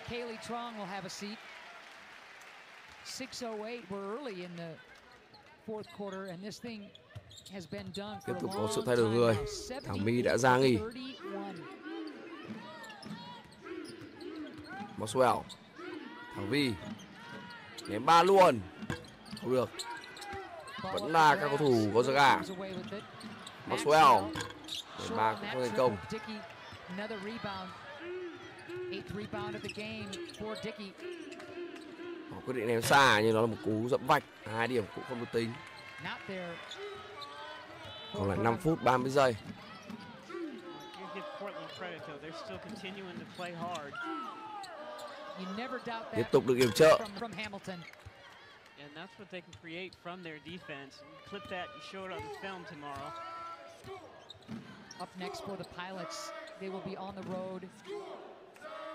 Kayleigh Truong will have a seat. 6:08, we're early in the fourth quarter and this thing tiếp tục có sự thay đổi người. Thảo My đã ra nghỉ. Maxwell, Thảo Vi ném 3 luôn, không được. Vẫn là các cầu thủ Gonzaga. Maxwell ném 3 cũng không thành công. Họ quyết định ném xa nhưng nó là một cú dẫm vạch, 2 điểm cũng không được tính. Còn lại 5 phút 30 giây. Tiếp tục được yểm trợ. Up next for the Pilots, they will be on the road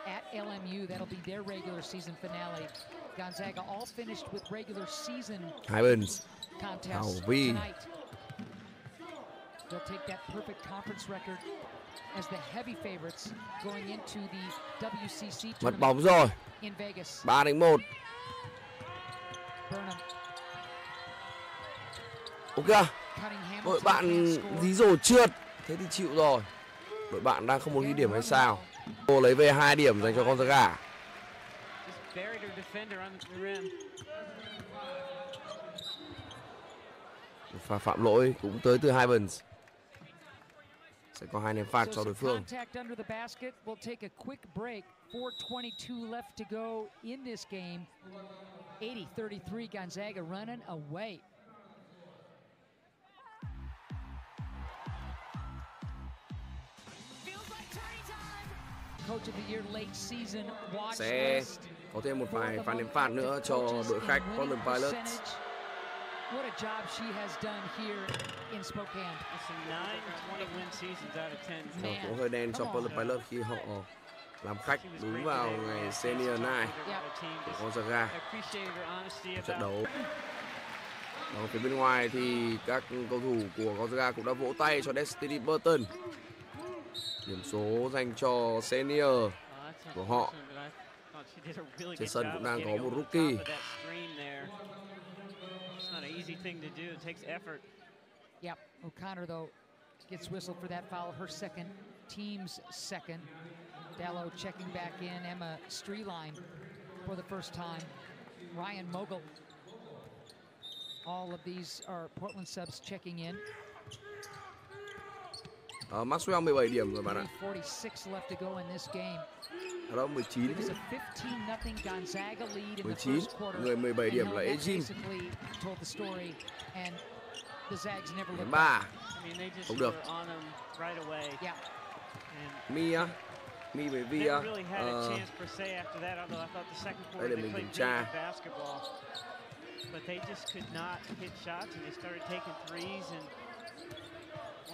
at LMU. That'll be their regular season finale. Gonzaga all finished with regular season contests tonight. They'll take that perfect conference record as the heavy favorites going into the WCC tournament in Vegas. 3-1. Ok. Đội bạn dí rổ trượt, thế thì chịu rồi. Đội bạn đang không muốn ghi điểm hay sao? Cô lấy về 2 điểm dành cho Gonzaga. Pha phạm lỗi cũng tới từ Hivens. Sẽ có 2 ném phạt cho đối phương. Sẽ có thêm một vài pha ném phạt nữa cho đội khách Portland Pilots. What a job she has done here in Spokane. It's a 9-20 win seasons out of 10. Nó cũng hơi đen cho Portland Pilots khi họ làm khách đúng vào ngày Senior Night của Gonzaga. Trận đấu ở phía bên ngoài thì các cầu thủ của Gonzaga cũng đã vỗ tay cho Destiny Burton. Điểm số dành cho Senior của họ. Trên sân cũng đang có một rookie. Yep, O'Connor though gets whistled for that foul, her second, team's second. Dallow checking back in, Emma Streeline for the first time. Ryan Mogul. All of these are Portland subs checking in. Maxwell 17 điểm rồi bạn ạ. 46 left to go in this game. Đó 19. 19, người 17 điểm là Ejim. 3. Không được. Mia. Mi với Via. Đây để mình kiểm tra.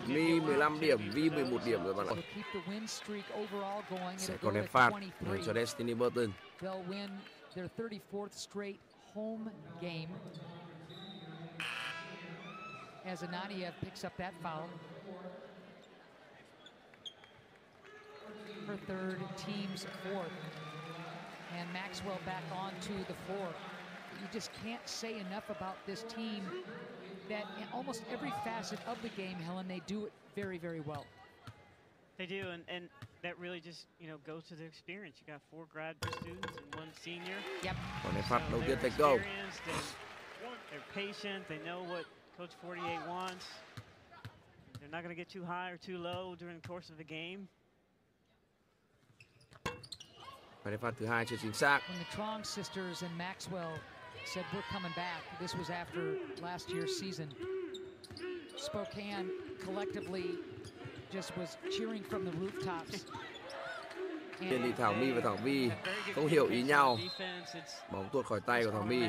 Mi 15 điểm, Vi 11 điểm rồi bạn ạ. Sẽ còn ném phạt để cho Destiny Burton. As Ananiev picks up that foul. Her third, team's fourth. And Maxwell back onto the floor. You just can't say enough about this team that in almost every facet of the game, Helen, they do it very, very well. They do, and that really just, you know, goes to their experience. You got 4 graduate students and 1 senior. Yep. So they're experienced, they're patient, they know what Coach Fortier wants. They're not going to get too high or too low during the course of the game. When the Truong sisters and Maxwell said we're coming back, this was after last year's season. Spokane collectively just was cheering from the rooftops. Trên thì Thảo My và Thảo My không hiểu ý nhau. Bóng tuột khỏi tay của Thảo My,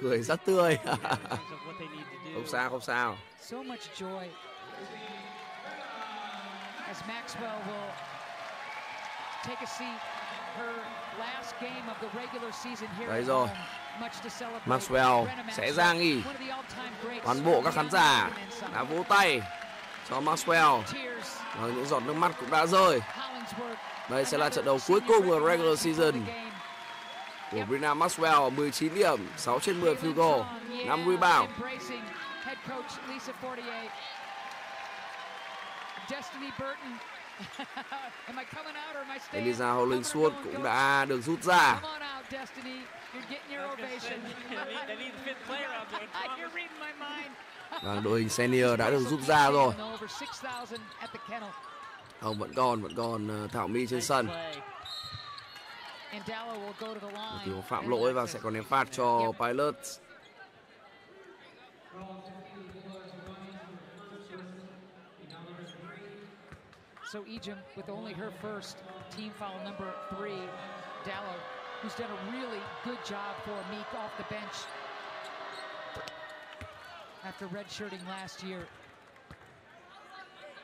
cười rất tươi. Không sao, không sao. Đấy rồi, Maxwell sẽ ra nghỉ. Toàn bộ các khán giả đã vỗ tay cho Maxwell và những giọt nước mắt cũng đã rơi. Đây sẽ là trận đấu cuối cùng của regular season của Brynna Maxwell. 19 điểm, 6 trên 10 field goal, 5 rebound. Eliza Hollingsworth cũng đã được rút ra. Và đội hình senior đã được rút ra rồi. Không, vẫn còn Thảo My trên sân. Thì phạm lỗi và sẽ còn ném phạt cho Pilots. So Ejim with only her first, team foul number 3, Dallow, who's done a really good job for Meek off the bench after redshirting last year.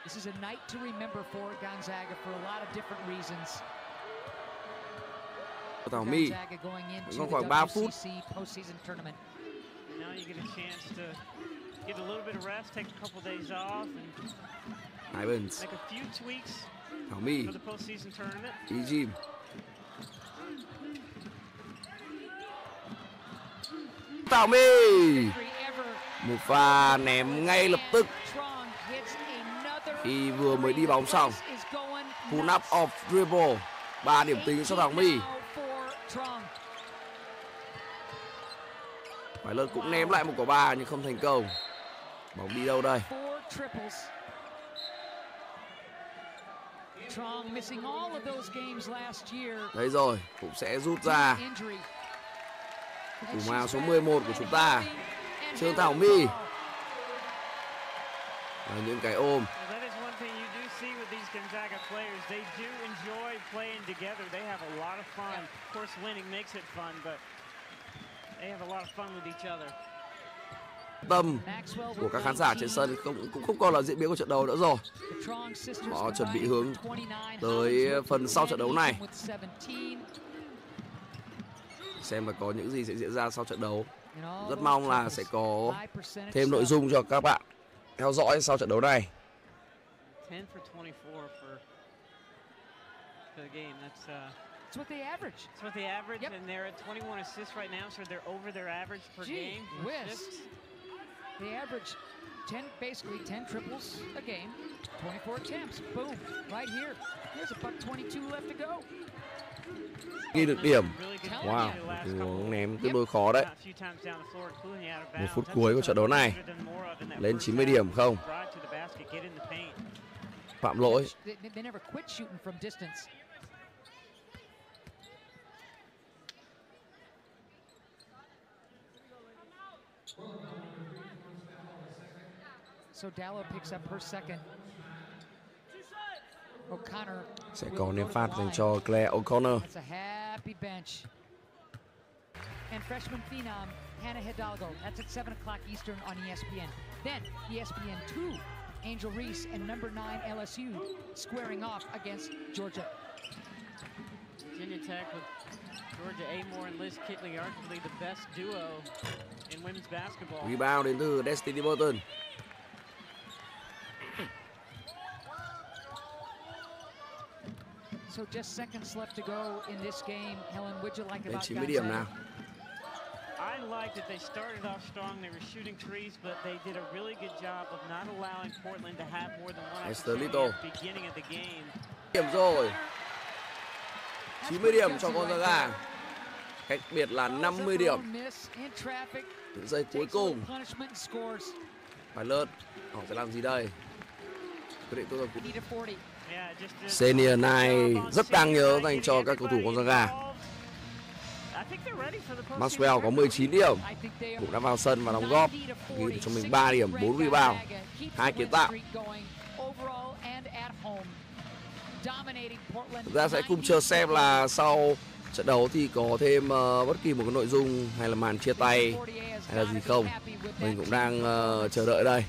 This is a night to remember for Gonzaga for a lot of different reasons. Thảo My còn khoảng 3 phút. Ivans, Thảo My, Ejim. Thảo My, một pha ném ngay lập tức khi vừa mới đi bóng xong. Pull up off dribble, 3 điểm tính cho Thảo My. Phải lớn cũng ném lại một quả 3 nhưng không thành công. Bóng đi đâu đây? Đấy rồi, cũng sẽ rút ra. Thủ mào số 11 của chúng ta, Trương Thảo My. Và những cái ôm. tâm của các khán giả trên sân cũng không còn là diễn biến của trận đấu nữa rồi. Họ chuẩn bị hướng tới phần sau trận đấu này, xem là có những gì sẽ diễn ra sau trận đấu. Rất mong là sẽ có thêm nội dung cho các bạn theo dõi sau trận đấu này. It's what they average. It's what they average, yep. And they're at 21 assists right now, so they're over their average per game. They average 10 triples a game, 24 attempts. Boom, right here. There's a buck 22 left to go. Ghi được điểm. Wow, cú ném tương đối khó đấy. Một phút cuối của trận đấu này, lên 90 điểm không? Phạm lỗi. Sẽ có ném phạt dành cho Claire O'Connor. And freshman phenom Hannah Hidalgo. That's at 7 o'clock Eastern on ESPN. Then ESPN2, Angel Reese and number 9 LSU squaring off against Georgia. Virginia Tech with Georgia Amore and Liz Kitley, arguably the best duo in women's basketball. Rebound đến từ Destiny Burton. So just seconds left to go in this game. Helen, would you like about Gonzaga? I liked that they started off strong. They were shooting threes, but they did a really good job of not allowing Portland to have more than one opportunity at the beginning of the game. Điểm rồi. 90 điểm cho Gonzaga. Cách biệt là 50 điểm. Những giây cuối cùng. Pilot, họ sẽ làm gì đây? Quyết định tốt rồi. Senior này rất đáng nhớ dành cho các cầu thủ Gonzaga. Maxwell có 19 điểm, cũng đã vào sân và đóng góp, ghi được cho mình 3 điểm, 4 rebound, 2 kiến tạo. Thực ra sẽ cùng chờ xem là sau trận đấu thì có thêm bất kỳ một cái nội dung hay là màn chia tay hay là gì không. Mình cũng đang chờ đợi đây.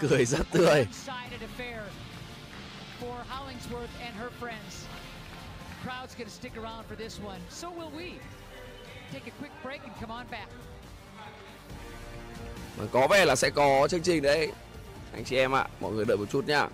Cười rất tươi. Có vẻ là sẽ có chương trình đấy. Anh chị em ạ, mọi người đợi một chút nhá.